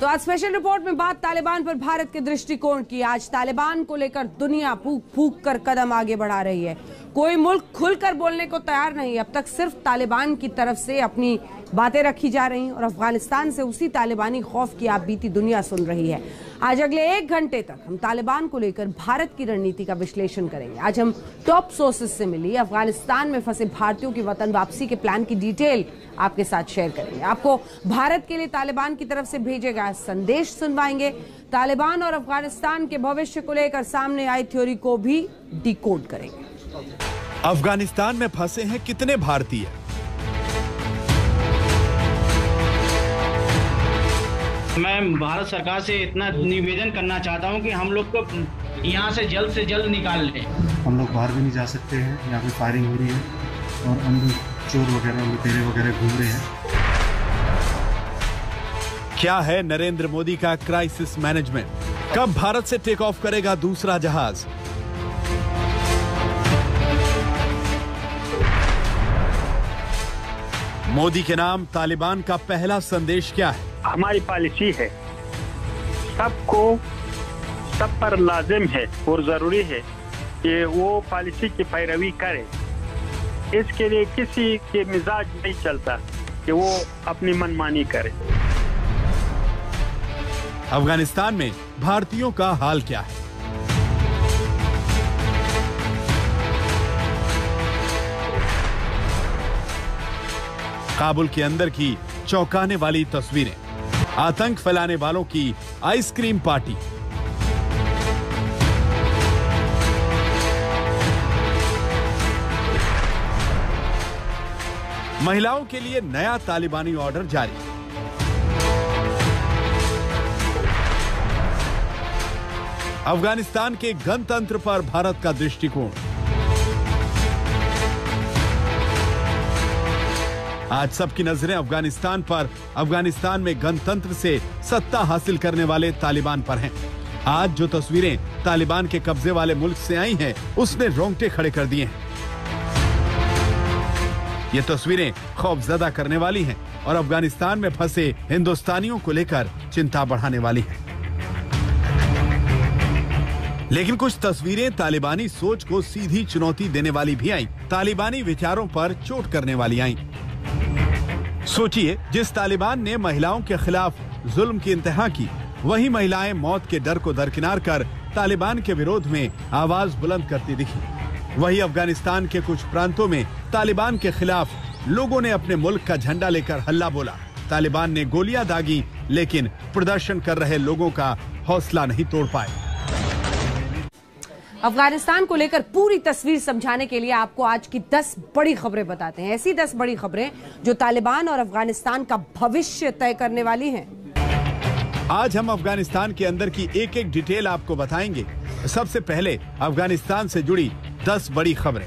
तो आज special report में बात तालिबान पर भारत के दृष्टिकोण की। आज तालिबान को लेकर दुनिया फूंक फूंक कर कदम आगे बढ़ा रही है। कोई मुल्क खुलकर बोलने को तैयार नहीं। अब तक सिर्फ तालिबान की तरफ से अपनी बातें रखी जा रही और अफगानिस्तान से उसी तालिबानी खौफ की आप बीती दुनिया सुन रही है। आज अगले एक घंटे तक हम तालिबान को लेकर भारत की रणनीति का विश्लेषण करेंगे। आज हम टॉप सोर्सेस से मिली अफगानिस्तान में फंसे भारतीयों की वतन वापसी के प्लान की डिटेल आपके साथ शेयर करेंगे। आपको भारत के लिए तालिबान की तरफ से भेजे गए संदेश सुनवाएंगे। तालिबान और अफगानिस्तान के भविष्य को लेकर सामने आई थ्योरी को भी डिकोड करेंगे। अफगानिस्तान में फंसे हैं कितने भारतीय? मैं भारत सरकार से इतना निवेदन करना चाहता हूं कि हम लोग को यहां से जल्द निकाल लें। हम लोग बाहर भी नहीं जा सकते हैं, यहाँ पे फायरिंग हो रही है और हम लोग चोर वगैरह लुटेरे वगैरह घूम रहे हैं। क्या है नरेंद्र मोदी का क्राइसिस मैनेजमेंट? कब भारत से टेक ऑफ करेगा दूसरा जहाज? मोदी के नाम तालिबान का पहला संदेश क्या है? हमारी पॉलिसी है सबको सब पर लाजिम है और जरूरी है कि वो पॉलिसी की पैरवी करे। इसके लिए किसी के मिजाज नहीं चलता कि वो अपनी मनमानी करे। अफगानिस्तान में भारतीयों का हाल क्या है? काबुल के अंदर की चौंकाने वाली तस्वीरें, आतंक फैलाने वालों की आइसक्रीम पार्टी। महिलाओं के लिए नया तालिबानी ऑर्डर जारी। अफगानिस्तान के गणतंत्र पर भारत का दृष्टिकोण। आज सबकी नजरें अफगानिस्तान पर, अफगानिस्तान में गणतंत्र से सत्ता हासिल करने वाले तालिबान पर हैं। आज जो तस्वीरें तालिबान के कब्जे वाले मुल्क से आई हैं, उसने रोंगटे खड़े कर दिए हैं। ये तस्वीरें खौफजदा करने वाली हैं और अफगानिस्तान में फंसे हिंदुस्तानियों को लेकर चिंता बढ़ाने वाली हैं। लेकिन कुछ तस्वीरें तालिबानी सोच को सीधी चुनौती देने वाली भी आई, तालिबानी विचारों पर चोट करने वाली आई। सोचिए, जिस तालिबान ने महिलाओं के खिलाफ जुल्म की इंतहा की, वही महिलाएं मौत के डर को दरकिनार कर तालिबान के विरोध में आवाज बुलंद करती दिखी। वही अफगानिस्तान के कुछ प्रांतों में तालिबान के खिलाफ लोगों ने अपने मुल्क का झंडा लेकर हल्ला बोला। तालिबान ने गोलियां दागी, लेकिन प्रदर्शन कर रहे लोगों का हौसला नहीं तोड़ पाए। अफगानिस्तान को लेकर पूरी तस्वीर समझाने के लिए आपको आज की 10 बड़ी खबरें बताते हैं। ऐसी 10 बड़ी खबरें जो तालिबान और अफगानिस्तान का भविष्य तय करने वाली हैं। आज हम अफगानिस्तान के अंदर की एक एक डिटेल आपको बताएंगे। सबसे पहले अफगानिस्तान से जुड़ी 10 बड़ी खबरें।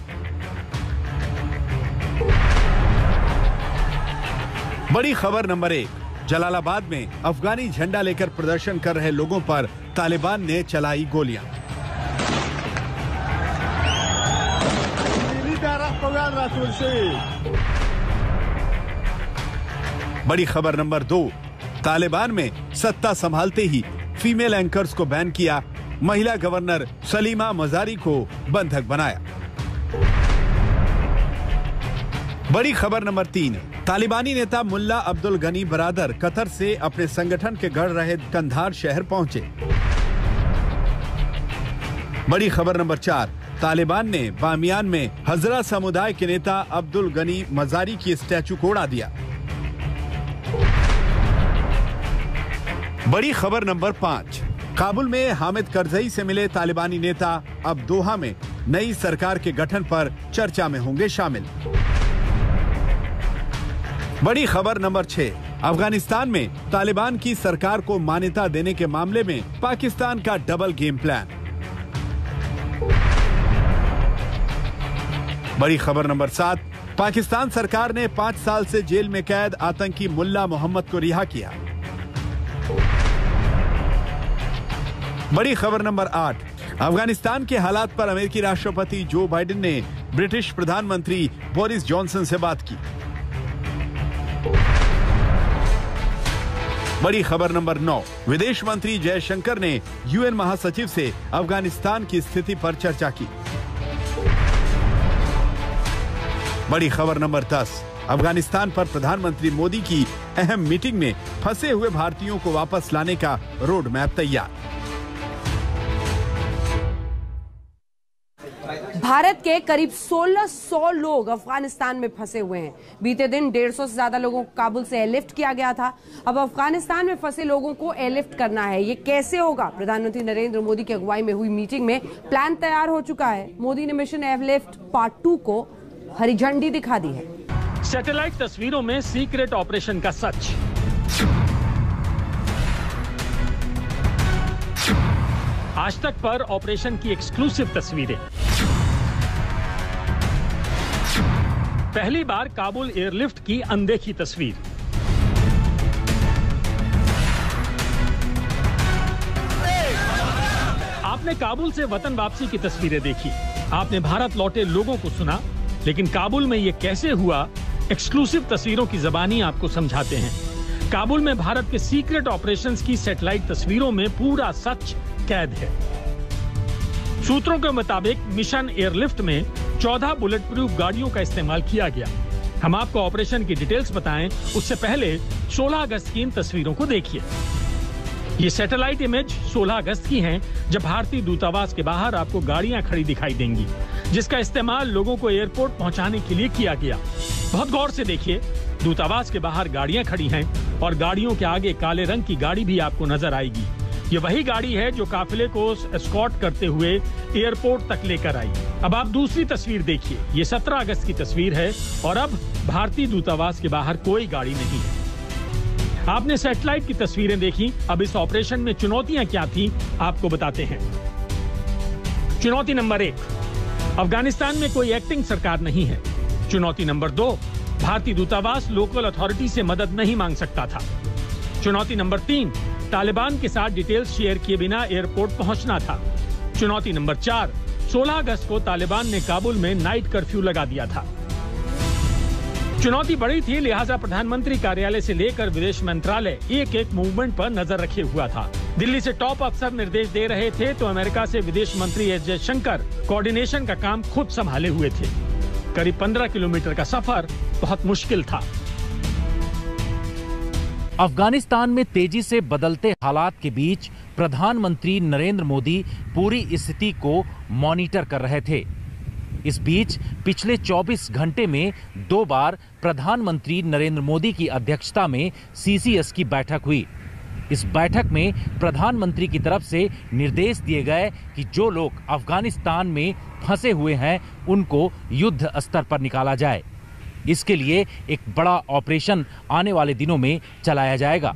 बड़ी खबर नंबर 1, जलालाबाद में अफगानी झंडा लेकर प्रदर्शन कर रहे लोगों पर तालिबान ने चलाई गोलियां। बड़ी खबर नंबर 2, तालिबान में सत्ता संभालते ही फीमेल एंकर्स को बैन किया, महिला गवर्नर सलीमा मजारी को बंधक बनाया। बड़ी खबर नंबर 3, तालिबानी नेता मुल्ला अब्दुल गनी बरादर कतर से अपने संगठन के गढ़ रहे कंधार शहर पहुंचे। बड़ी खबर नंबर 4, तालिबान ने बामियान में हजरा समुदाय के नेता अब्दुल गनी मजारी की स्टैचू को उड़ा दिया। बड़ी खबर नंबर 5, काबुल में हामिद करज़ई से मिले तालिबानी नेता अब दोहा में नई सरकार के गठन पर चर्चा में होंगे शामिल। बड़ी खबर नंबर 6, अफगानिस्तान में तालिबान की सरकार को मान्यता देने के मामले में पाकिस्तान का डबल गेम प्लान। बड़ी खबर नंबर 7, पाकिस्तान सरकार ने 5 साल से जेल में कैद आतंकी मुल्ला मुहम्मद को रिहा किया। बड़ी खबर नंबर 8, अफगानिस्तान के हालात पर अमेरिकी राष्ट्रपति जो बाइडेन ने ब्रिटिश प्रधानमंत्री बोरिस जॉनसन से बात की। बड़ी खबर नंबर 9। विदेश मंत्री जयशंकर ने यूएन महासचिव से अफगानिस्तान की स्थिति पर चर्चा की। बड़ी खबर नंबर 10। अफगानिस्तान पर प्रधानमंत्री मोदी की अहम मीटिंग में फंसे हुए भारतीयों को वापस लाने का रोड मैप तैयार। भारत के करीब 1600 लोग अफगानिस्तान में फंसे हुए हैं। बीते दिन 150 से ज्यादा लोगों को काबुल से एयरलिफ्ट किया गया था। अब अफगानिस्तान में फंसे लोगों को एयरलिफ्ट करना है। ये कैसे होगा? प्रधानमंत्री नरेंद्र मोदी की अगुवाई में हुई मीटिंग में प्लान तैयार हो चुका है। मोदी ने मिशन एयरलिफ्ट पार्ट 2 को हरी झंडी दिखा दी है। सैटेलाइट तस्वीरों में सीक्रेट ऑपरेशन का सच। आज तक पर ऑपरेशन की एक्सक्लूसिव तस्वीरें। पहली बार काबुल एयरलिफ्ट की अनदेखी तस्वीर। आपने काबुल से वतन वापसी की तस्वीरें देखी, आपने भारत लौटे लोगों को सुना, लेकिन काबुल में ये कैसे हुआ, एक्सक्लूसिव तस्वीरों की जबानी आपको समझाते हैं। काबुल में भारत के सीक्रेट ऑपरेशंस की सैटेलाइट तस्वीरों में पूरा सच कैद है। सूत्रों के मुताबिक मिशन एयरलिफ्ट में 14 बुलेट प्रूफ गाड़ियों का इस्तेमाल किया गया। हम आपको ऑपरेशन की डिटेल्स बताएं, उससे पहले 16 अगस्त की इन तस्वीरों को देखिए। ये सैटेलाइट इमेज 16 अगस्त की हैं, जब भारतीय दूतावास के बाहर आपको गाड़ियां खड़ी दिखाई देंगी, जिसका इस्तेमाल लोगों को एयरपोर्ट पहुंचाने के लिए किया गया। बहुत गौर से देखिए, दूतावास के बाहर गाड़ियां खड़ी हैं और गाड़ियों के आगे काले रंग की गाड़ी भी आपको नजर आएगी। ये वही गाड़ी है जो काफिले को एस्कॉर्ट करते हुए एयरपोर्ट तक लेकर आई। अब आप दूसरी तस्वीर देखिए, ये 17 अगस्त की तस्वीर है और अब भारतीय दूतावास के बाहर कोई गाड़ी नहीं है। आपने सैटेलाइट की तस्वीरें देखी, अब इस ऑपरेशन में चुनौतियां क्या थी आपको बताते हैं। चुनौती नंबर 1, अफगानिस्तान में कोई एक्टिंग सरकार नहीं है। चुनौती नंबर 2, भारतीय दूतावास लोकल अथॉरिटी से मदद नहीं मांग सकता था। चुनौती नंबर 3, तालिबान के साथ डिटेल्स शेयर किए बिना एयरपोर्ट पहुंचना था। चुनौती नंबर 4, 16 अगस्त को तालिबान ने काबुल में नाइट कर्फ्यू लगा दिया था। चुनौती बड़ी थी, लिहाजा प्रधानमंत्री कार्यालय से लेकर विदेश मंत्रालय एक एक मूवमेंट पर नजर रखे हुआ था। दिल्ली से टॉप अफसर निर्देश दे रहे थे तो अमेरिका से विदेश मंत्री एस जयशंकर कोऑर्डिनेशन का काम खुद संभाले हुए थे। करीब 15 किलोमीटर का सफर बहुत मुश्किल था। अफगानिस्तान में तेजी से बदलते हालात के बीच प्रधानमंत्री नरेंद्र मोदी पूरी स्थिति को मॉनिटर कर रहे थे। इस बीच पिछले 24 घंटे में 2 बार प्रधानमंत्री नरेंद्र मोदी की अध्यक्षता में सीसीएस की बैठक हुई। इस बैठक में प्रधानमंत्री की तरफ से निर्देश दिए गए कि जो लोग अफगानिस्तान में फंसे हुए हैं उनको युद्ध स्तर पर निकाला जाए। इसके लिए एक बड़ा ऑपरेशन आने वाले दिनों में चलाया जाएगा।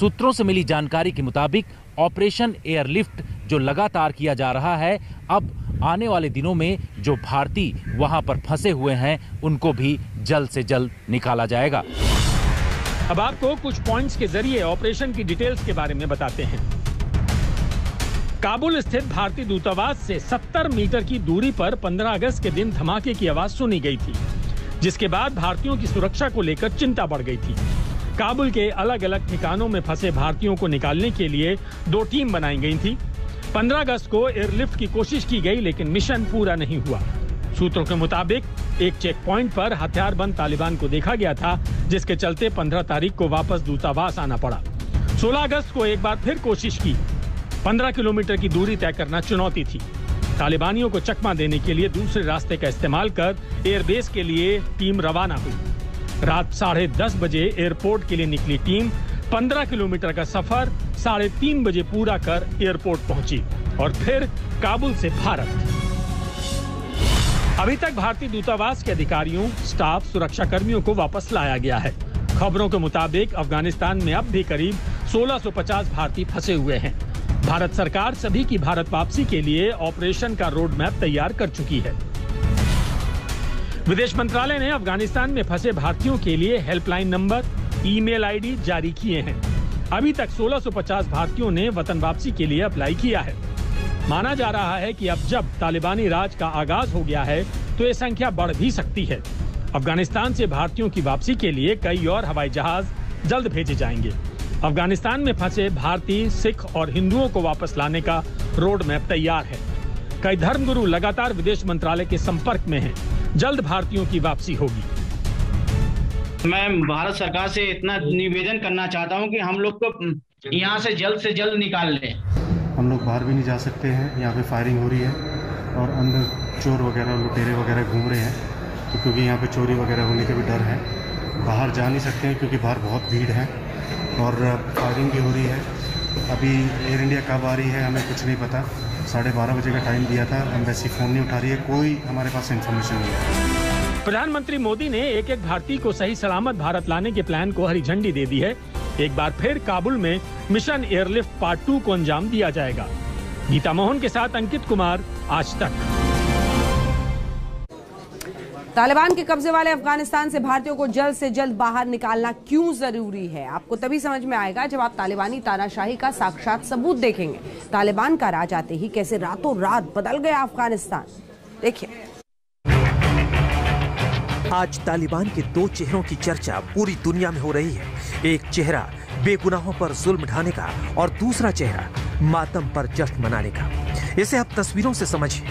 सूत्रों से मिली जानकारी के मुताबिक ऑपरेशन एयरलिफ्ट जो लगातार किया जा रहा है, अब आने वाले दिनों में जो भारतीय वहां पर फंसे हुए हैं उनको भी जल्द से जल्द निकाला जाएगा। अब आपको कुछ पॉइंट्स के जरिए ऑपरेशन की डिटेल्स के बारे में बताते हैं। काबुल स्थित भारतीय दूतावास से 70 मीटर की दूरी पर 15 अगस्त के दिन धमाके की आवाज सुनी गई थी, जिसके बाद भारतीयों की सुरक्षा को लेकर चिंता बढ़ गई थी। काबुल के अलग अलग ठिकानों में फंसे भारतीयों को निकालने के लिए 2 टीम बनाई गई थी। 15 अगस्त को एयरलिफ्ट की कोशिश की गई, लेकिन मिशन पूरा नहीं हुआ। सूत्रों के मुताबिक एक चेक पॉइंट पर हथियारबंद तालिबान को देखा गया था, जिसके चलते 15 तारीख को वापस दूतावास आना पड़ा। 16 अगस्त को एक बार फिर कोशिश की। 15 किलोमीटर की दूरी तय करना चुनौती थी। तालिबानियों को चकमा देने के लिए दूसरे रास्ते का इस्तेमाल कर एयरबेस के लिए टीम रवाना हुई। रात 10:30 बजे एयरपोर्ट के लिए निकली टीम 15 किलोमीटर का सफर 3:30 बजे पूरा कर एयरपोर्ट पहुंची और फिर काबुल से भारत। अभी तक भारतीय दूतावास के अधिकारियों, स्टाफ, सुरक्षाकर्मियों को वापस लाया गया है। खबरों के मुताबिक अफगानिस्तान में अब भी करीब 1650 भारतीय फंसे हुए हैं। भारत सरकार सभी की भारत वापसी के लिए ऑपरेशन का रोड मैप तैयार कर चुकी है। विदेश मंत्रालय ने अफगानिस्तान में फंसे भारतीयों के लिए हेल्पलाइन नंबर, ईमेल आईडी जारी किए हैं। अभी तक 1650 भारतीयों ने वतन वापसी के लिए अप्लाई किया है। माना जा रहा है कि अब जब तालिबानी राज का आगाज हो गया है तो ये संख्या बढ़ भी सकती है। अफगानिस्तान से भारतीयों की वापसी के लिए कई और हवाई जहाज जल्द भेजे जाएंगे। अफगानिस्तान में फंसे भारतीय, सिख और हिंदुओं को वापस लाने का रोड मैप तैयार है। कई धर्मगुरु लगातार विदेश मंत्रालय के संपर्क में हैं। जल्द भारतीयों की वापसी होगी। मैं भारत सरकार से इतना निवेदन करना चाहता हूं कि हम लोग को यहां से जल्द निकाल लें। हम लोग बाहर भी नहीं जा सकते हैं, यहाँ पे फायरिंग हो रही है और अंदर चोर वगैरह लुटेरे वगैरह घूम रहे हैं, तो क्योंकि यहाँ पे चोरी वगैरह होने के भी डर है। बाहर जा नहीं सकते हैं क्योंकि बाहर बहुत भीड़ है और फायरिंग भी हो रही है। अभी एयर इंडिया कब आ रही है हमें कुछ नहीं पता। 12:30 बजे का टाइम दिया था, एम्बेसी फ़ोन नहीं उठा रही है, कोई हमारे पास इन्फॉर्मेशन नहीं है। प्रधानमंत्री मोदी ने एक एक भारतीय को सही सलामत भारत लाने के प्लान को हरी झंडी दे दी है। एक बार फिर काबुल में मिशन एयरलिफ्ट पार्ट 2 को अंजाम दिया जाएगा। गीता मोहन के साथ अंकित कुमार, आज तक। तालिबान के कब्जे वाले अफगानिस्तान से भारतीयों को जल्द से जल्द बाहर निकालना क्यों जरूरी है, आपको तभी समझ में आएगा जब आप तालिबानी तानाशाही का साक्षात सबूत देखेंगे। तालिबान का राज आते ही कैसे रातों रात बदल गया अफगानिस्तान, देखिए। आज तालिबान के 2 चेहरों की चर्चा पूरी दुनिया में हो रही है। एक चेहरा बेगुनाहों पर जुल्म ढाने का और दूसरा चेहरा मातम पर जश्न मनाने का। इसे आप तस्वीरों से समझिए।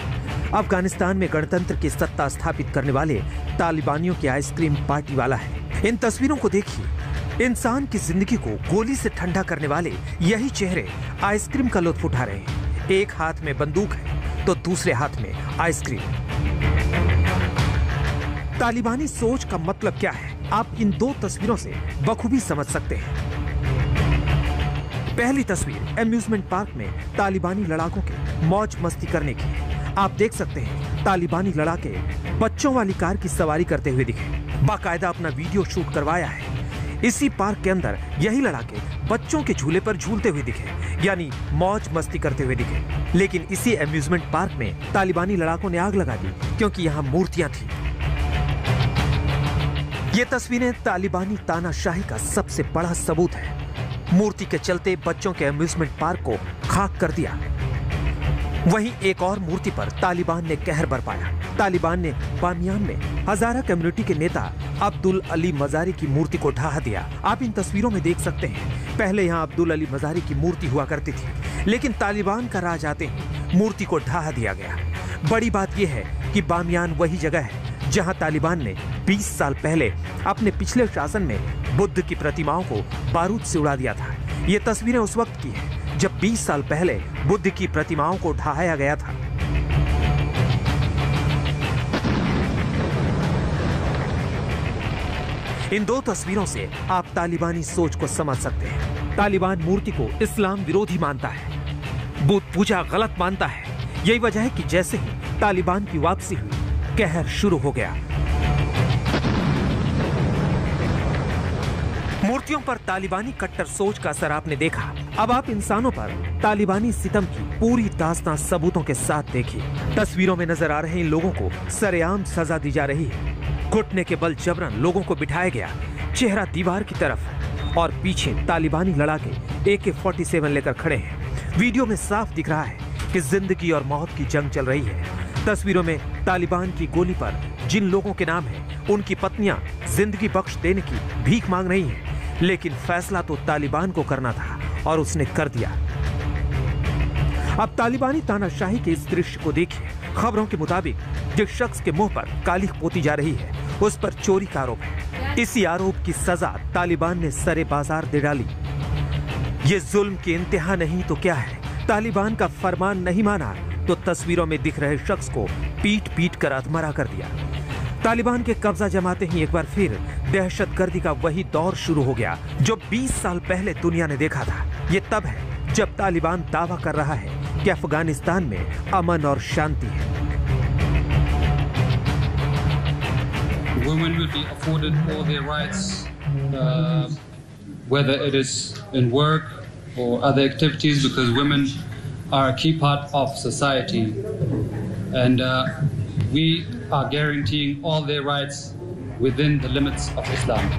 अफगानिस्तान में गणतंत्र की सत्ता स्थापित करने वाले तालिबानियों की आइसक्रीम पार्टी वाला है। इन तस्वीरों को देखिए। इंसान की जिंदगी को गोली से ठंडा करने वाले यही चेहरे आइसक्रीम का लुत्फ उठा रहे हैं। एक हाथ में बंदूक है तो दूसरे हाथ में आइसक्रीम। तालिबानी सोच का मतलब क्या है, आप इन 2 तस्वीरों से बखूबी समझ सकते हैं। पहली तस्वीर एम्यूजमेंट पार्क में तालिबानी लड़ाकों के मौज मस्ती करने की। आप देख सकते हैं तालिबानी लड़ाके बच्चों वाली कार की सवारी करते हुए दिखे। बाकायदा अपना वीडियो शूट करवाया है। इसी पार्क के अंदर यही लड़ाके बच्चों के झूले पर झूलते हुए दिखे, यानी मौज मस्ती करते हुए दिखे। लेकिन इसी एम्यूजमेंट पार्क में तालिबानी लड़ाकों ने आग लगा दी क्योंकि यहाँ मूर्तियां थी। ये तस्वीरें तालिबानी तानाशाही का सबसे बड़ा सबूत है। मूर्ति के चलते बच्चों के एम्यूजमेंट पार्क को खाक कर दिया। वहीं एक और मूर्ति पर तालिबान ने कहर बरपाया। तालिबान ने बामियान में हजारा कम्युनिटी के नेता अब्दुल अली मजारी की मूर्ति को ढहा दिया। आप इन तस्वीरों में देख सकते हैं। पहले यहाँ अब्दुल अली मजारी की मूर्ति हुआ करती थी, लेकिन तालिबान का राज आते ही मूर्ति को ढहा दिया गया। बड़ी बात यह है कि बामियान वही जगह है जहाँ तालिबान ने 20 साल पहले अपने पिछले शासन में बुद्ध की प्रतिमाओं को बारूद से उड़ा दिया था। ये तस्वीरें उस वक्त की है जब 20 साल पहले बुद्ध की प्रतिमाओं को ढहाया गया था। इन 2 तस्वीरों से आप तालिबानी सोच को समझ सकते हैं। तालिबान मूर्ति को इस्लाम विरोधी मानता है, बुद्ध पूजा गलत मानता है। यही वजह है कि जैसे ही तालिबान की वापसी हुई, कहर शुरू हो गया। मूर्तियों पर तालिबानी कट्टर सोच का असर आपने देखा। अब आप इंसानों पर तालिबानी सितम की पूरी दास्तान सबूतों के साथ देखिए। तस्वीरों में नजर आ रहे इन लोगों को सरेआम सजा दी जा रही है। घुटने के बल जबरन लोगों को बिठाया गया। चेहरा दीवार की तरफ और पीछे तालिबानी लड़ाके AK-47 लेकर खड़े हैं। वीडियो में साफ दिख रहा है कि जिंदगी और मौत की जंग चल रही है। तस्वीरों में तालिबान की गोली पर जिन लोगों के नाम है उनकी पत्नियां जिंदगी बख्श देने की भीख मांग रही है। लेकिन फैसला तो तालिबान को करना था और उसने कर दिया। अब तालिबानी तानाशाही के इस दृश्य को देखिए। खबरों के मुताबिक जिस शख्स के मुंह पर काली पोती जा रही है उस पर चोरी का आरोप है। इसी आरोप की सजा तालिबान ने सरे बाजार दे डाली। ये जुल्म की इंतहा नहीं तो क्या है। तालिबान का फरमान नहीं माना तो तस्वीरों में दिख रहे शख्स को पीट पीट कर अधमरा कर दिया। तालिबान के कब्जा जमाते ही एक बार फिर दहशतगर्दी का वही दौर शुरू हो गया जो 20 साल पहले दुनिया ने देखा था। ये तब है जब तालिबान दावा कर रहा है कि अफगानिस्तान में अमन और शांति है। Women will be afforded all their rights, whether it is in work or other activities, because women are a key part of society, and we are guaranteeing all their rights within the limits of Islam.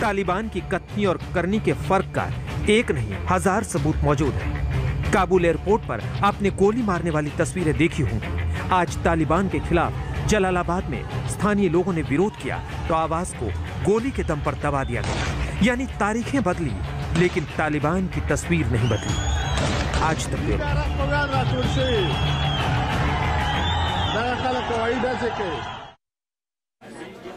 Taliban की कथनी और करनी के फर्क का एक नहीं हजार सबूत मौजूद है। काबुल एयरपोर्ट पर आपने गोली मारने वाली तस्वीरें देखी होंगी। आज तालिबान के खिलाफ जलालाबाद में स्थानीय लोगों ने विरोध किया तो आवाज को गोली के दम पर दबा दिया गया। यानी तारीखें बदली लेकिन तालिबान की तस्वीर नहीं बदली। आज तक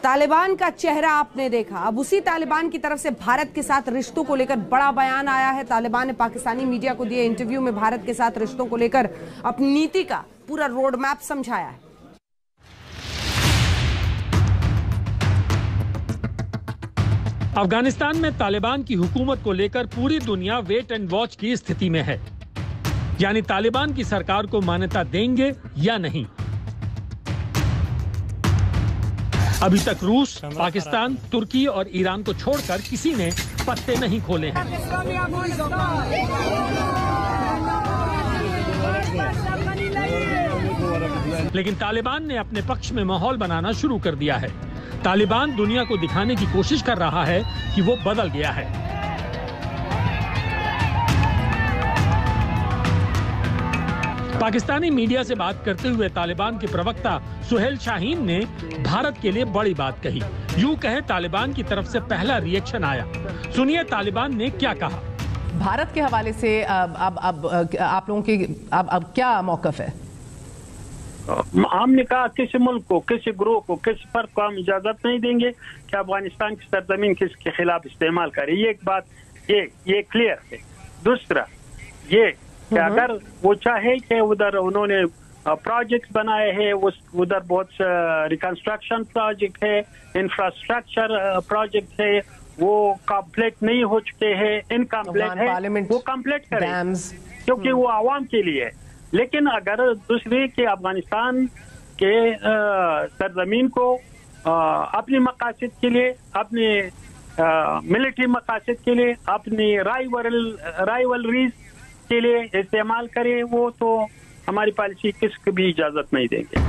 तालिबान का चेहरा आपने देखा। अब उसी तालिबान की तरफ से भारत के साथ रिश्तों को लेकर बड़ा बयान आया है। तालिबान ने पाकिस्तानी मीडिया को दिए इंटरव्यू में भारत के साथ रिश्तों को लेकर अपनी नीति का पूरा रोड मैप समझाया है। अफगानिस्तान में तालिबान की हुकूमत को लेकर पूरी दुनिया वेट एंड वॉच की स्थिति में है, यानी तालिबान की सरकार को मान्यता देंगे या नहीं। अभी तक रूस, पाकिस्तान, तुर्की और ईरान को छोड़कर किसी ने पत्ते नहीं खोले हैं। लेकिन तालिबान ने अपने पक्ष में माहौल बनाना शुरू कर दिया है। तालिबान दुनिया को दिखाने की कोशिश कर रहा है कि वो बदल गया है। पाकिस्तानी मीडिया से बात करते हुए तालिबान के प्रवक्ता सुहेल शाहीन ने भारत के लिए बड़ी बात कही। यूं कहे तालिबान की तरफ से पहला रिएक्शन आया। सुनिए तालिबान ने क्या कहा। भारत के हवाले से अब आप लोगों की अब क्या मौकफ है? हमने कहा किसी मुल्क को, किसी ग्रोह को, किसी फर्द को हम इजाजत नहीं देंगे कि अफगानिस्तान की सरजमीन किसके खिलाफ इस्तेमाल करे। ये एक बात ये क्लियर है। दूसरा ये अगर वो चाहे कि उधर उन्होंने प्रोजेक्ट बनाए हैं, उधर बहुत रिकंस्ट्रक्शन प्रोजेक्ट है, इंफ्रास्ट्रक्चर प्रोजेक्ट है, वो कंप्लीट नहीं हो चुके हैं, इनकम्प्लीट है, वो कंप्लीट करें क्योंकि वो आवाम के लिए है। लेकिन अगर दूसरी कि अफगानिस्तान के सरजमीन को अपने मकासद के लिए, अपने मिलिट्री मकासद के लिए, अपनी राइवलरीज के लिए इस्तेमाल करें, वो तो हमारी पॉलिसी किसको भी इजाजत नहीं देंगे।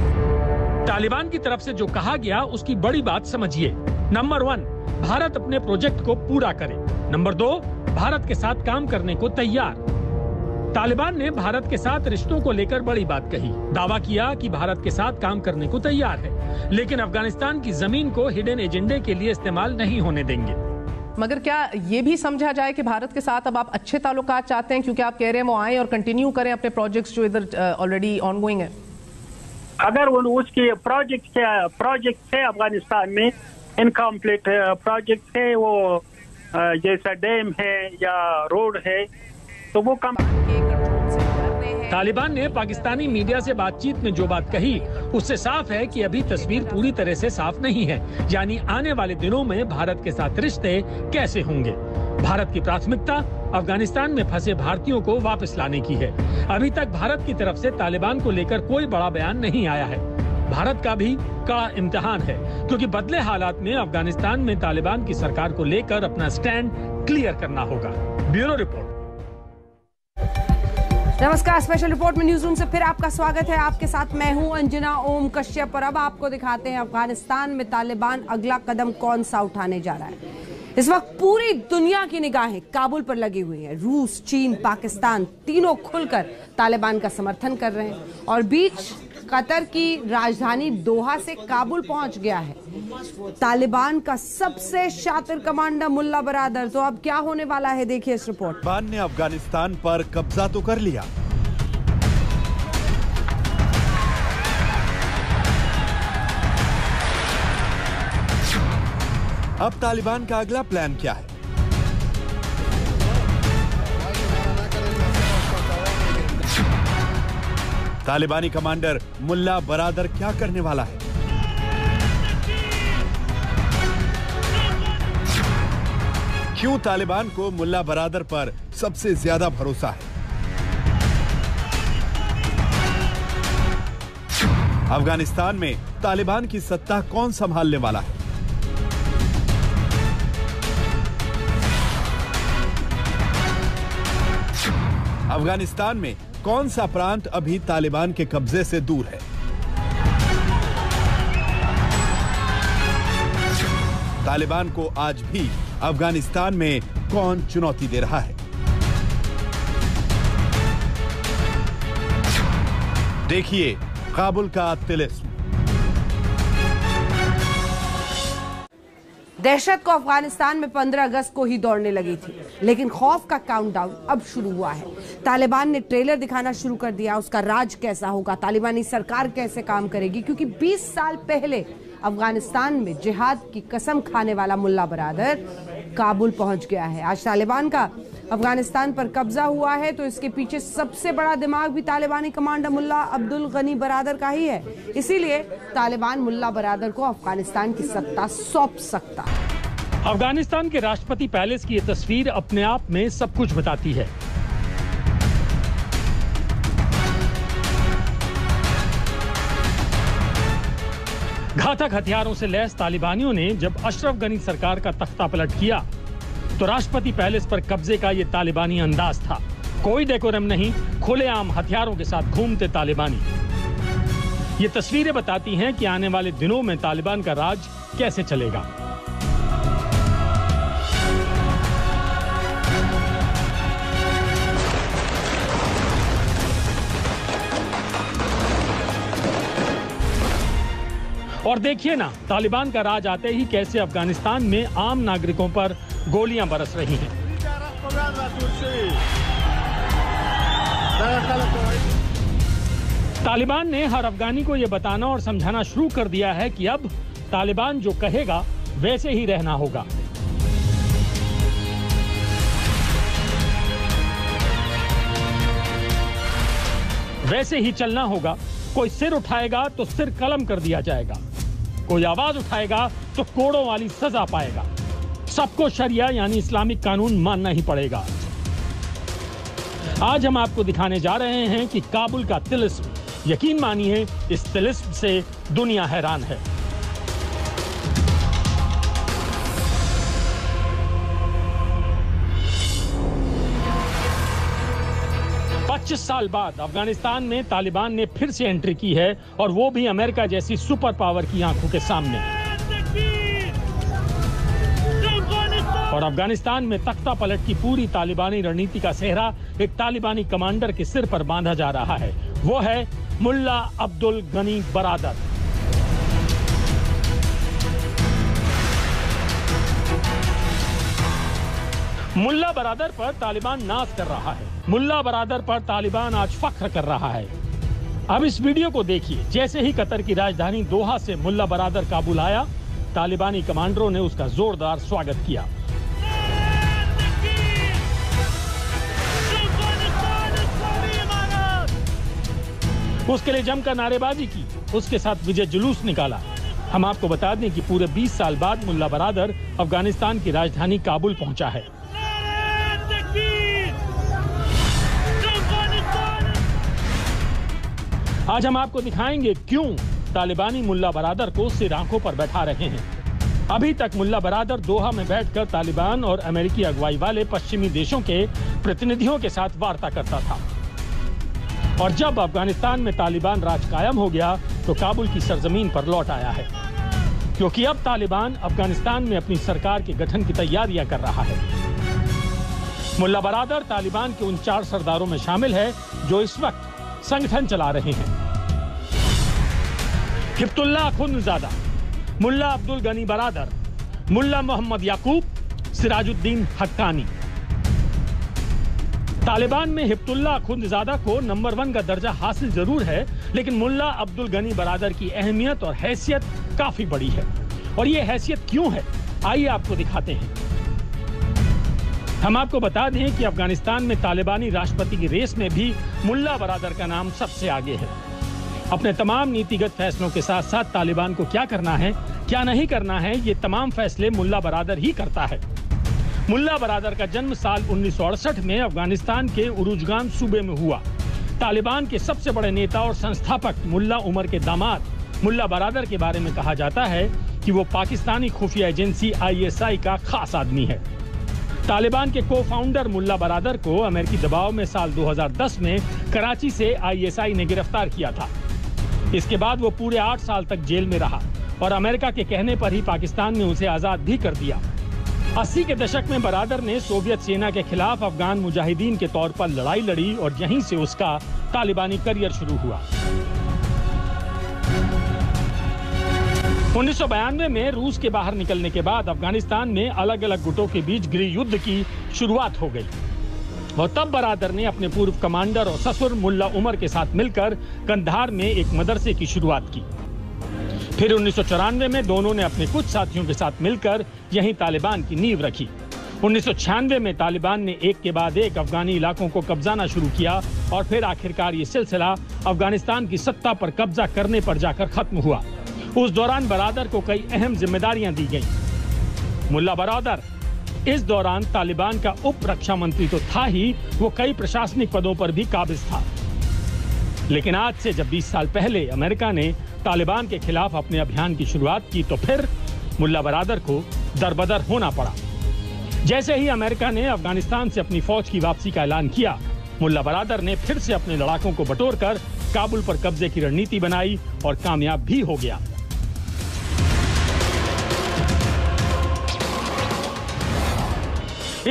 तालिबान की तरफ से जो कहा गया उसकी बड़ी बात समझिए। नंबर 1, भारत अपने प्रोजेक्ट को पूरा करे। नंबर 2, भारत के साथ काम करने को तैयार। तालिबान ने भारत के साथ रिश्तों को लेकर बड़ी बात कही। दावा किया कि भारत के साथ काम करने को तैयार है, लेकिन अफगानिस्तान की जमीन को हिडन एजेंडे के लिए इस्तेमाल नहीं होने देंगे। मगर क्या ये भी समझा जाए कि भारत के साथ अब आप अच्छे ताल्लुकात चाहते हैं, क्योंकि आप कह रहे हैं वो आए और कंटिन्यू करें अपने प्रोजेक्ट्स जो इधर ऑलरेडी ऑनगोइंग है। अगर उसके प्रोजेक्ट है अफगानिस्तान में, इनकम्प्लीट प्रोजेक्ट है, वो जैसा डैम है या रोड है, तो वो कम। तालिबान ने पाकिस्तानी मीडिया से बातचीत में जो बात कही उससे साफ है कि अभी तस्वीर पूरी तरह से साफ नहीं है, यानी आने वाले दिनों में भारत के साथ रिश्ते कैसे होंगे। भारत की प्राथमिकता अफगानिस्तान में फंसे भारतीयों को वापस लाने की है। अभी तक भारत की तरफ से तालिबान को लेकर कोई बड़ा बयान नहीं आया है। भारत का भी कड़ा इम्तिहान है, क्योंकि बदले हालात में अफगानिस्तान में तालिबान की सरकार को लेकर अपना स्टैंड क्लियर करना होगा। Bureau report. नमस्कार, स्पेशल रिपोर्ट में न्यूज़ रूम से फिर आपका स्वागत है। आपके साथ मैं हूं अंजना ओम कश्यप। और अब आपको दिखाते हैं अफगानिस्तान में तालिबान अगला कदम कौन सा उठाने जा रहा है। इस वक्त पूरी दुनिया की निगाहें काबुल पर लगी हुई हैं। रूस, चीन, पाकिस्तान तीनों खुलकर तालिबान का समर्थन कर रहे हैं। और बीच कतर की राजधानी दोहा से काबुल पहुंच गया है तालिबान का सबसे शातिर कमांडर मुल्ला बरादर। तो अब क्या होने वाला है, देखिए इस रिपोर्ट। तालिबान ने अफगानिस्तान पर कब्जा तो कर लिया, अब तालिबान का अगला प्लान क्या है? तालिबानी कमांडर मुल्ला बरादर क्या करने वाला है? क्यों तालिबान को मुल्ला बरादर पर सबसे ज्यादा भरोसा है? अफगानिस्तान में तालिबान की सत्ता कौन संभालने वाला है? अफगानिस्तान में कौन सा प्रांत अभी तालिबान के कब्जे से दूर है? तालिबान को आज भी अफगानिस्तान में कौन चुनौती दे रहा है? देखिए काबुल का तिलिस्म। दहशत को अफगानिस्तान में 15 अगस्त को ही दौड़ने लगी थी, लेकिन खौफ का काउंटडाउन अब शुरू हुआ है। तालिबान ने ट्रेलर दिखाना शुरू कर दिया, उसका राज कैसा होगा, तालिबानी सरकार कैसे काम करेगी, क्योंकि 20 साल पहले अफगानिस्तान में जिहाद की कसम खाने वाला मुल्ला बरादर काबुल पहुंच गया है। आज तालिबान का अफगानिस्तान पर कब्जा हुआ है, तो इसके पीछे सबसे बड़ा दिमाग भी तालिबानी कमांडर मुल्ला अब्दुल गनी बरादर का ही है। इसीलिए तालिबान मुल्ला बरादर को अफगानिस्तान की सत्ता सौंप सकता है। अफगानिस्तान के राष्ट्रपति पैलेस की ये तस्वीर अपने आप में सब कुछ बताती है। घातक हथियारों से लैस तालिबानियों ने जब अशरफ गनी सरकार का तख्ता पलट किया तो राष्ट्रपति पैलेस पर कब्जे का ये तालिबानी अंदाज था। कोई डेकोरम नहीं, खुलेआम हथियारों के साथ घूमते तालिबानी। ये तस्वीरें बताती हैं कि आने वाले दिनों में तालिबान का राज कैसे चलेगा। और देखिए ना, तालिबान का राज आते ही कैसे अफगानिस्तान में आम नागरिकों पर गोलियां बरस रही हैं। तालिबान ने हर अफगानी को ये बताना और समझाना शुरू कर दिया है कि अब तालिबान जो कहेगा वैसे ही रहना होगा। वैसे ही चलना होगा। कोई सिर उठाएगा तो सिर कलम कर दिया जाएगा, कोई आवाज उठाएगा तो कोड़ों वाली सजा पाएगा। सबको शरिया यानी इस्लामिक कानून मानना ही पड़ेगा। आज हम आपको दिखाने जा रहे हैं कि काबुल का तिलिस्म, यकीन मानिए इस तिलिस्म से दुनिया हैरान है। जिस साल बाद अफगानिस्तान में तालिबान ने फिर से एंट्री की है, और वो भी अमेरिका जैसी सुपर पावर की आंखों के सामने। और अफगानिस्तान में तख्ता पलट की पूरी तालिबानी रणनीति का सेहरा एक तालिबानी कमांडर के सिर पर बांधा जा रहा है। वो है मुल्ला अब्दुल गनी बरादर। मुल्ला बरादर पर तालिबान नाज कर रहा है। मुल्ला बरादर पर तालिबान आज फख्र कर रहा है। अब इस वीडियो को देखिए। जैसे ही कतर की राजधानी दोहा से मुल्ला बरादर काबुल आया, तालिबानी कमांडरों ने उसका जोरदार स्वागत किया। उसके लिए जमकर नारेबाजी की, उसके साथ विजय जुलूस निकाला। हम आपको बता दें कि पूरे 20 साल बाद मुल्ला बरादर अफगानिस्तान की राजधानी काबुल पहुंचा है। आज हम आपको दिखाएंगे क्यों तालिबानी मुल्ला बरादर को सिर आंखों पर बैठा रहे हैं। अभी तक मुल्ला बरादर दोहा में बैठकर तालिबान और अमेरिकी अगुवाई वाले पश्चिमी देशों के प्रतिनिधियों के साथ वार्ता करता था, और जब अफगानिस्तान में तालिबान राज कायम हो गया तो काबुल की सरजमीन पर लौट आया है, क्योंकि अब तालिबान अफगानिस्तान में अपनी सरकार के गठन की तैयारियां कर रहा है। मुल्ला बरादर तालिबान के उन 4 सरदारों में शामिल है जो इस वक्त संगठन चला रहे हैं। हिबतुल्ला अखुंदजादा, मुल्ला अब्दुल गनी बरादर, मुल्ला मुहम्मद याकूब, सिराजुद्दीन हक्कानी। तालिबान में हिबतुल्ला अखुंदजादा को नंबर 1 का दर्जा हासिल जरूर है, लेकिन मुल्ला अब्दुल गनी बरादर की अहमियत और हैसियत काफी बड़ी है। और ये हैसियत क्यों है, आइए आपको दिखाते हैं। हम आपको बता दें कि अफगानिस्तान में तालिबानी राष्ट्रपति की रेस में भी मुल्ला बरादर का नाम सबसे आगे है। अपने तमाम नीतिगत फैसलों के साथ साथ तालिबान को क्या करना है, क्या नहीं करना है, ये तमाम फैसले मुल्ला बरादर ही करता है। मुल्ला बरादर का जन्म साल 1968 में अफगानिस्तान के उरुजगान सूबे में हुआ। तालिबान के सबसे बड़े नेता और संस्थापक मुल्ला उमर के दामाद मुल्ला बरादर के बारे में कहा जाता है कि वो पाकिस्तानी खुफिया एजेंसी ISI का खास आदमी है। तालिबान के को फाउंडर मुल्ला बरादर को अमेरिकी दबाव में साल 2010 में कराची से ISI ने गिरफ्तार किया था। इसके बाद वो पूरे 8 साल तक जेल में रहा, और अमेरिका के कहने पर ही पाकिस्तान ने उसे आज़ाद भी कर दिया। 80 के दशक में बरादर ने सोवियत सेना के खिलाफ अफगान मुजाहिदीन के तौर पर लड़ाई लड़ी, और यहीं से उसका तालिबानी करियर शुरू हुआ। 1992 में रूस के बाहर निकलने के बाद अफगानिस्तान में अलग अलग गुटों के बीच गृह युद्ध की शुरुआत हो गई और तब बरादर ने अपने पूर्व कमांडर और ससुर मुल्ला उमर के साथ मिलकर कंधार में एक मदरसे की शुरुआत की। फिर 1994 में दोनों ने अपने कुछ साथियों के साथ मिलकर यहीं तालिबान की नींव रखी। 1996 में तालिबान ने एक के बाद एक अफगानी इलाकों को कब्जाना शुरू किया और फिर आखिरकार ये सिलसिला अफगानिस्तान की सत्ता पर कब्जा करने पर जाकर खत्म हुआ। उस दौरान बरादर को कई अहम जिम्मेदारियां दी गईं। मुल्ला बरादर इस दौरान तालिबान का उप रक्षा मंत्री तो था ही, वो कई प्रशासनिक पदों पर भी काबिज था। लेकिन आज से जब 20 साल पहले अमेरिका ने तालिबान के खिलाफ अपने अभियान की शुरुआत की तो फिर मुल्ला बरादर को दरबदर होना पड़ा। जैसे ही अमेरिका ने अफगानिस्तान से अपनी फौज की वापसी का ऐलान किया, मुल्ला बरादर ने फिर से अपने लड़ाकों को बटोरकर काबुल पर कब्जे की रणनीति बनाई और कामयाब भी हो गया।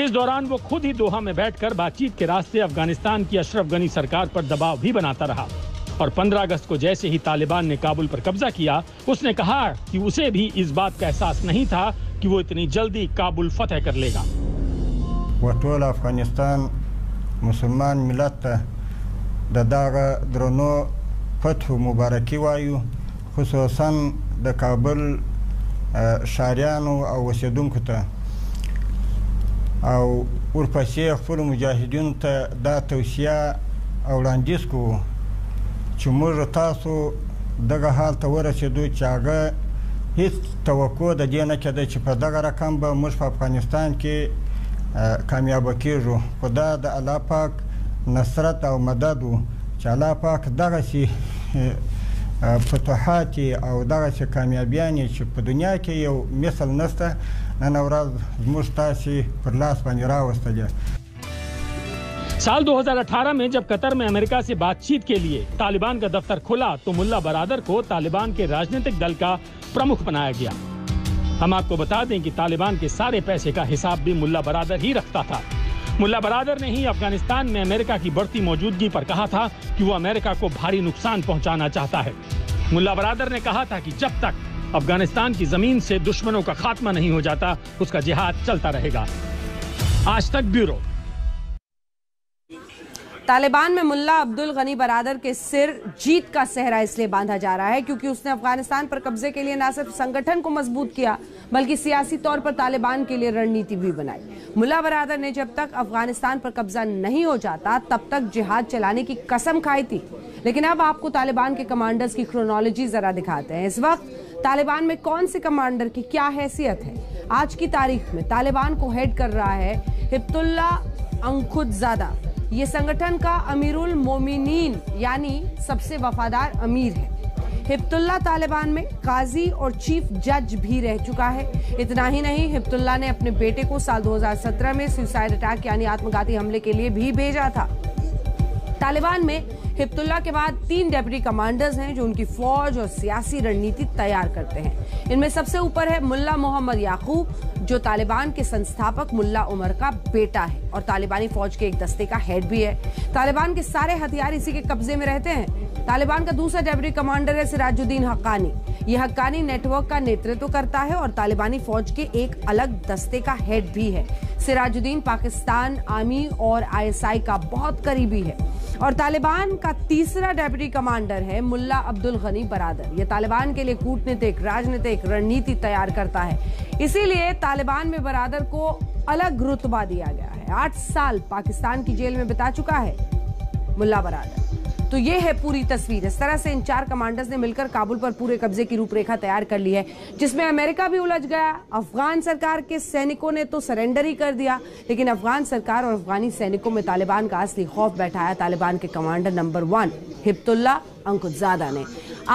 इस दौरान वो खुद ही दोहा में बैठकर बातचीत के रास्ते अफगानिस्तान की अशरफ गनी सरकार पर दबाव भी बनाता रहा और 15 अगस्त को जैसे ही तालिबान ने काबुल पर कब्जा किया, उसने कहा कि उसे भी इस बात का एहसास नहीं था कि वो इतनी जल्दी काबुल फतेह कर लेगा। वतोल अफगानिस्तान मुसलमान मिलत दागा द्रोनो फतह मुबारकी वायु खुसूसन द काबुल शारियानो औसदुनकु ता او ورپسې خپل مجاهدینو ته دا توصیه او وړاندیز کوو چې موږ تاسو دغه حال ته ورسېدو چې هغه هېڅ توقع د دې نه کېده چې په دغه رقم به موږ په افغانستان کې کامیابه کېږو، خو دا د الله پاک نصرت او مدد و چې الله پاک دغسې فتوحات او دغسې کامیابیانې چې په دنیا کې یو مثل نشته साल 2018 में जब कतर में अमेरिका से बातचीत के लिए तालिबान का दफ्तर खुला तो मुल्ला बरादर को तालिबान के राजनीतिक दल का प्रमुख बनाया गया। हम आपको बता दें कि तालिबान के सारे पैसे का हिसाब भी मुल्ला बरादर ही रखता था। मुल्ला बरादर ने ही अफगानिस्तान में अमेरिका की बढ़ती मौजूदगी पर कहा था कि वो अमेरिका को भारी नुकसान पहुंचाना चाहता है। मुल्ला बरादर ने कहा था कि जब तक अफगानिस्तान की जमीन से दुश्मनों का खात्मा नहीं हो जाता, उसका जिहाद चलता रहेगा। आज तक ब्यूरो। तालिबान में मुल्ला अब्दुल गनी बरादर के सिर जीत का सहरा इसलिए बांधा जा रहा है क्योंकि उसने अफगानिस्तान पर कब्जे के लिए न सिर्फ संगठन को मजबूत किया बल्कि सियासी तौर पर तालिबान के लिए रणनीति भी बनाई। मुल्ला बरादर ने जब तक अफगानिस्तान पर कब्जा नहीं हो जाता तब तक जिहाद चलाने की कसम खाई थी। लेकिन अब आपको तालिबान के कमांडर्स की क्रोनोलॉजी जरा दिखाते हैं। इस वक्त तालिबान में कौन से कमांडर की क्या हैसियत है। आज की तारीख में तालिबान को हेड कर रहा है हिबतुल्ला अखुंदजादा। ये संगठन का अमीरुल मोमिनीन यानी सबसे वफादार अमीर है। हिबतुल्ला तालिबान में काजी और चीफ जज भी रह चुका है। इतना ही नहीं, हिबतुल्ला ने अपने बेटे को साल 2017 में सुसाइड अटैक यानी आत्मघाती हमले के लिए भी भेजा था। तालिबान में हिबतुल्ला के बाद 3 डेप्यूटी कमांडर्स हैं जो उनकी फौज और सियासी रणनीति तैयार करते हैं। इनमें सबसे ऊपर है मुल्ला मुहम्मद याकूब जो तालिबान के संस्थापक मुल्ला उमर का बेटा है और तालिबानी फौज के एक दस्ते का हेड भी है। तालिबान के सारे हथियार इसी के कब्जे में रहते हैं। तालिबान का दूसरा डेप्यूटी कमांडर है सिराजुद्दीन हक्कानी। ये हक्कानी नेटवर्क का नेतृत्व करता है और तालिबानी फौज के एक अलग दस्ते का हेड भी है। सिराजुद्दीन पाकिस्तान आर्मी और ISI का बहुत करीबी है। और तालिबान का तीसरा डेप्यूटी कमांडर है मुल्ला अब्दुल गनी बरादर। यह तालिबान के लिए कूटनीतिक राजनीतिक रणनीति तैयार करता है। इसीलिए तालिबान में बरादर को अलग रुतबा दिया गया है। 8 साल पाकिस्तान की जेल में बिता चुका है मुल्ला बरादर। तो ये है पूरी तस्वीर। इस तरह से इन 4 कमांडर्स ने मिलकर काबुल पर पूरे कब्जे की रूपरेखा तैयार कर ली है जिसमें अमेरिका भी उलझ गया। अफगान सरकार के सैनिकों ने तो सरेंडर ही कर दिया, लेकिन अफगान सरकार और अफगानी सैनिकों में तालिबान का असली खौफ बैठाया तालिबान के कमांडर नंबर 1 हिबतुल्ला अखुंदजादा ने।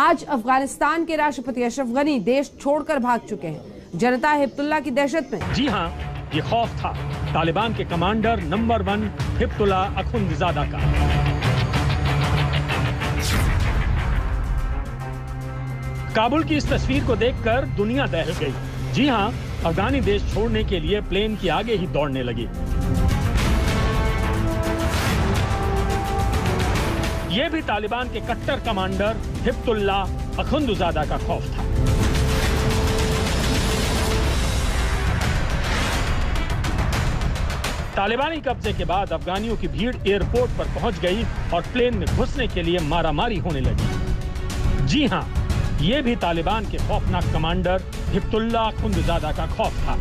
आज अफगानिस्तान के राष्ट्रपति अशरफ गनी देश छोड़कर भाग चुके हैं। जनता हिबतुल्ला की दहशत में। जी हाँ, ये खौफ था तालिबान के कमांडर नंबर 1 हिबतुल्ला अखुंदजादा का। काबुल की इस तस्वीर को देखकर दुनिया दहल गई। जी हाँ, अफगानी देश छोड़ने के लिए प्लेन के आगे ही दौड़ने लगे। ये भी तालिबान के कट्टर कमांडर हिबतुल्ला अखुंदजादा का खौफ था। तालिबानी कब्जे के बाद अफगानियों की भीड़ एयरपोर्ट पर पहुंच गई और प्लेन में घुसने के लिए मारामारी होने लगी। जी हां, ये भी तालिबान के खौफनाक कमांडर हिबतुल्ला अखुंदजादा का खौफ था।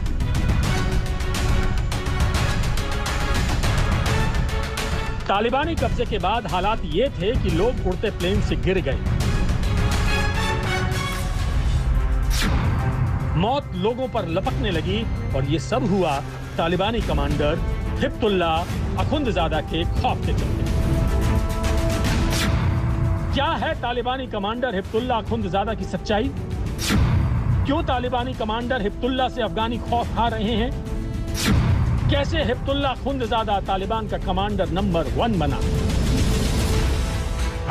तालिबानी कब्जे के बाद हालात ये थे कि लोग उड़ते प्लेन से गिर गए, मौत लोगों पर लपकने लगी और ये सब हुआ तालिबानी कमांडर हिबतुल्ला अखुंदजादा के खौफ के चलते। क्या है तालिबानी कमांडर हिबतुल्ला अखुंदजादा की सच्चाई? क्यों तालिबानी कमांडर हिबतुल्ला से अफगानी खौफ खा रहे हैं? कैसे हिबतुल्ला अखुंदजादा तालिबान का कमांडर नंबर 1 बना?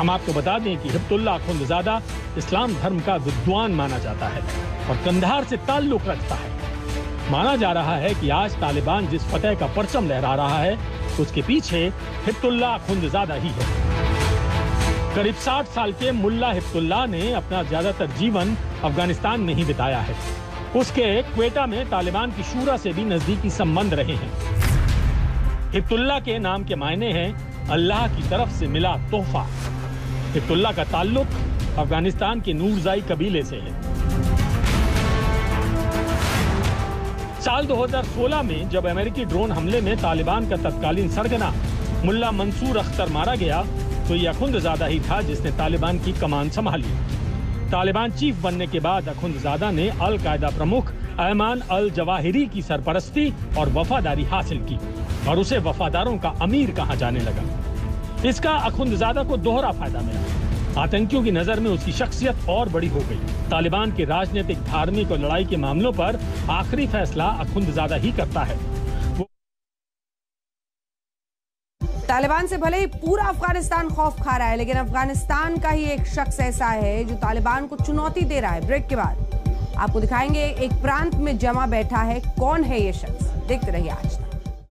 हम आपको बता दें कि हिबतुल्ला अखुंदजादा इस्लाम धर्म का विद्वान माना जाता है और कंधार से ताल्लुक रखता है। माना जा रहा है कि आज तालिबान जिस फतेह का परचम लहरा रहा है उसके पीछे हिबतुल्ला अखुंदजादा ही है। करीब 60 साल के मुल्ला हिबतुल्ला ने अपना ज्यादातर जीवन अफगानिस्तान में ही बिताया है। उसके क्वेटा में तालिबान की शूरा से भी नजदीकी संबंध रहे हैं। हिबतुल्ला के नाम के मायने हैं अल्लाह की तरफ से मिला तोहफा। हिबतुल्ला का ताल्लुक अफगानिस्तान के नूरजाई कबीले से है। साल 2016 में जब अमेरिकी ड्रोन हमले में तालिबान का तत्कालीन सरगना मुल्ला मंसूर अख्तर मारा गया तो ये अखुंदजादा ही था जिसने तालिबान की कमान संभाली। तालिबान चीफ बनने के बाद अखुंदजादा ने अल कायदा प्रमुख अयमान अल जवाहिरी की सरपरस्ती और वफादारी हासिल की और उसे वफादारों का अमीर कहा जाने लगा। इसका अखुंदजादा को दोहरा फायदा मिला। आतंकियों की नजर में उसकी शख्सियत और बड़ी हो गई। तालिबान के राजनीतिक, धार्मिक और लड़ाई के मामलों पर आखिरी फैसला अखुंदजादा ही करता है। तालिबान से भले ही पूरा अफगानिस्तान खौफ खा रहा है, लेकिन अफगानिस्तान का ही एक शख्स ऐसा है जो तालिबान को चुनौती दे रहा है। ब्रेक के बाद आपको दिखाएंगे एक प्रांत में जमा बैठा है, कौन है ये शख्स। देखते रहिए आज तक।